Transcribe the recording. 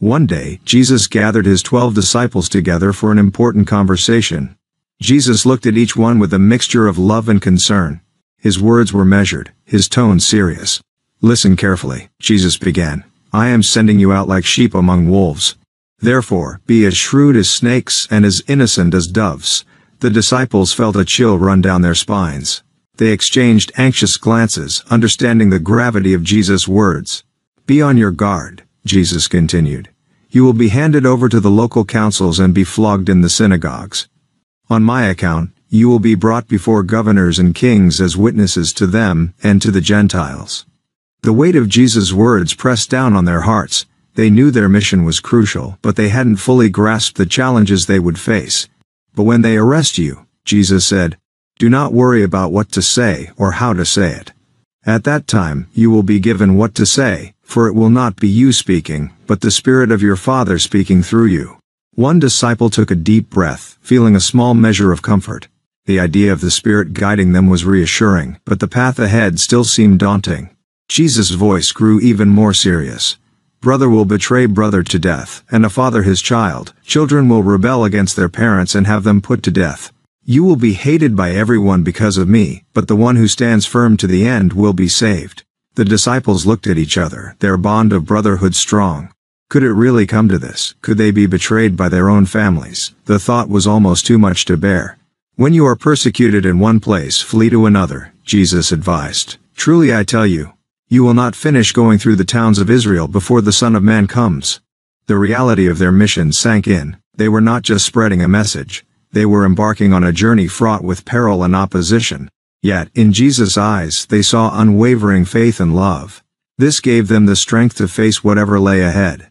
One day, Jesus gathered his 12 disciples together for an important conversation. Jesus looked at each one with a mixture of love and concern. His words were measured, his tone serious. "Listen carefully," Jesus began. "I am sending you out like sheep among wolves. Therefore, be as shrewd as snakes and as innocent as doves." The disciples felt a chill run down their spines. They exchanged anxious glances, understanding the gravity of Jesus' words. "Be on your guard," Jesus continued. "You will be handed over to the local councils and be flogged in the synagogues. On my account, you will be brought before governors and kings as witnesses to them and to the Gentiles." The weight of Jesus' words pressed down on their hearts. They knew their mission was crucial, but they hadn't fully grasped the challenges they would face. "But when they arrest you," Jesus said, "do not worry about what to say or how to say it. At that time, you will be given what to say, for it will not be you speaking, but the Spirit of your Father speaking through you." One disciple took a deep breath, feeling a small measure of comfort. The idea of the Spirit guiding them was reassuring, but the path ahead still seemed daunting. Jesus' voice grew even more serious. "Brother will betray brother to death, and a father his child. Children will rebel against their parents and have them put to death. You will be hated by everyone because of me, but the one who stands firm to the end will be saved." The disciples looked at each other, their bond of brotherhood strong. Could it really come to this? Could they be betrayed by their own families? The thought was almost too much to bear. "When you are persecuted in one place, flee to another," Jesus advised. "Truly I tell you, you will not finish going through the towns of Israel before the Son of Man comes." The reality of their mission sank in. They were not just spreading a message. They were embarking on a journey fraught with peril and opposition. Yet, in Jesus' eyes, they saw unwavering faith and love. This gave them the strength to face whatever lay ahead.